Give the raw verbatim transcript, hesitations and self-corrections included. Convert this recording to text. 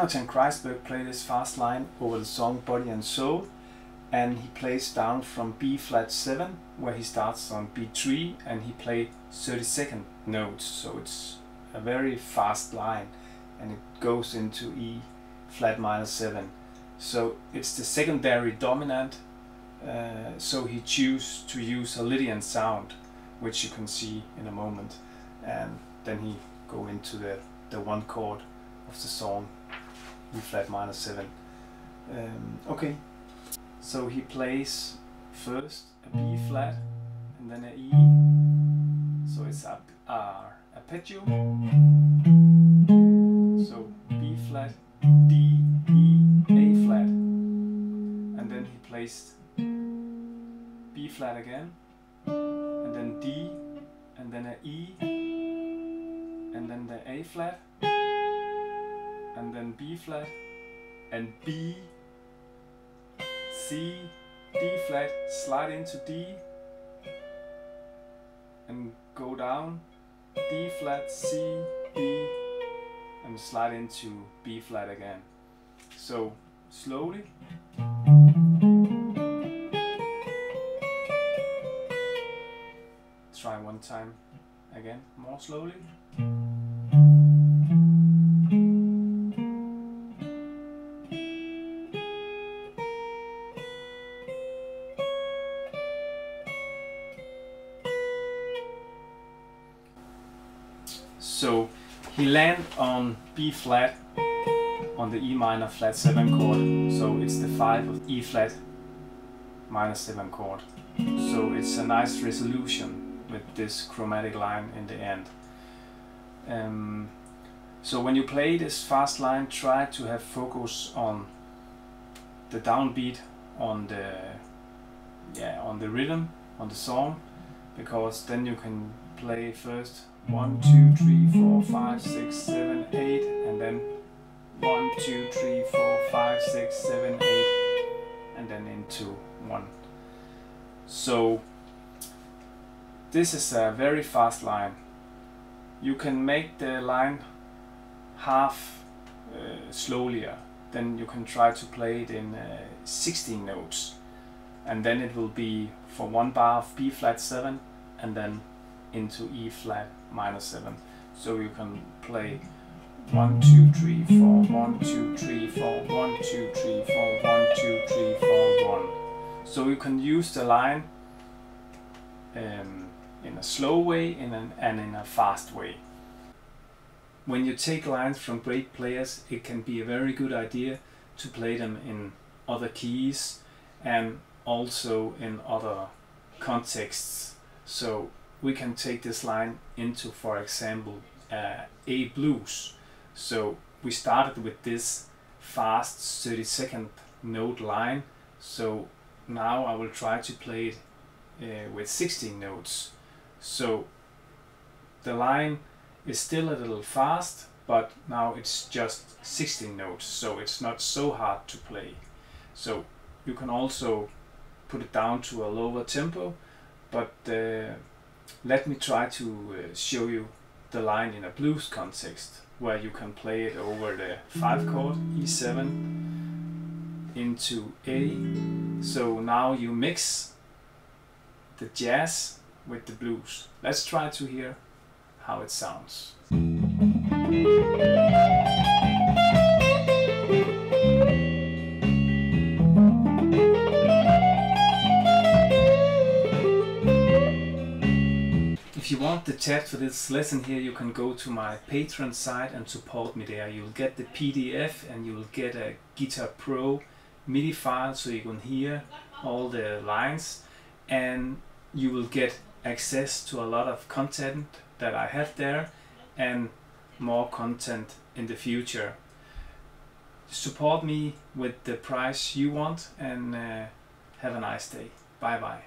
Jonathan Kreisberg played his fast line over the song Body and Soul, and he plays down from B flat seven, where he starts on B three, and he played thirty-second notes, so it's a very fast line, and it goes into E flat minor seven. So it's the secondary dominant, uh, so he chose to use a Lydian sound, which you can see in a moment, and then he go into the, the one chord of the song, E flat minor seven. Um, okay, so he plays first a B flat and then an E, so it's a R arpeggio, so B flat, D, E, A flat, and then he plays B flat again, and then D, and then an E, and then the A flat, and then B flat, and B, C, D flat, slide into D, and go down, D flat, C, B, and slide into B flat again. So slowly. Try one time again, more slowly. So he lands on B flat on the E minor flat seven chord, so it's the five of E flat minor seven chord. So it's a nice resolution with this chromatic line in the end. Um, so when you play this fast line, try to have focus on the downbeat, on the yeah, on the rhythm, on the song, because then you can play first one, two, three, four, five, six, seven, eight, and then one, two, three, four, five, six, seven, eight, and then into one. So this is a very fast line. You can make the line half uh, slowlier, then you can try to play it in uh, sixteen notes, and then it will be for one bar of B flat seven and then into E flat minor seven. So you can play one, two, three, four, one, two, three, four, one, two, three, four, one, two, three, four, one. So you can use the line um, in a slow way in an, and in a fast way. When you take lines from great players, it can be a very good idea to play them in other keys and also in other contexts. So we can take this line into, for example, uh, a blues. So we started with this fast thirty-second note line, so now I will try to play it uh, with sixteen notes. So the line is still a little fast, but now it's just sixteen notes, so it's not so hard to play. So you can also put it down to a lower tempo, but uh, let me try to uh, show you the line in a blues context, where you can play it over the five chord, E seven, into A. So now you mix the jazz with the blues. Let's try to hear how it sounds. If you want the chat for this lesson here, you can go to my Patreon site and support me there. You'll get the P D F and you'll get a Guitar Pro MIDI file, so you can hear all the lines, and you will get access to a lot of content that I have there and more content in the future. Support me with the price you want, and uh, have a nice day. Bye bye.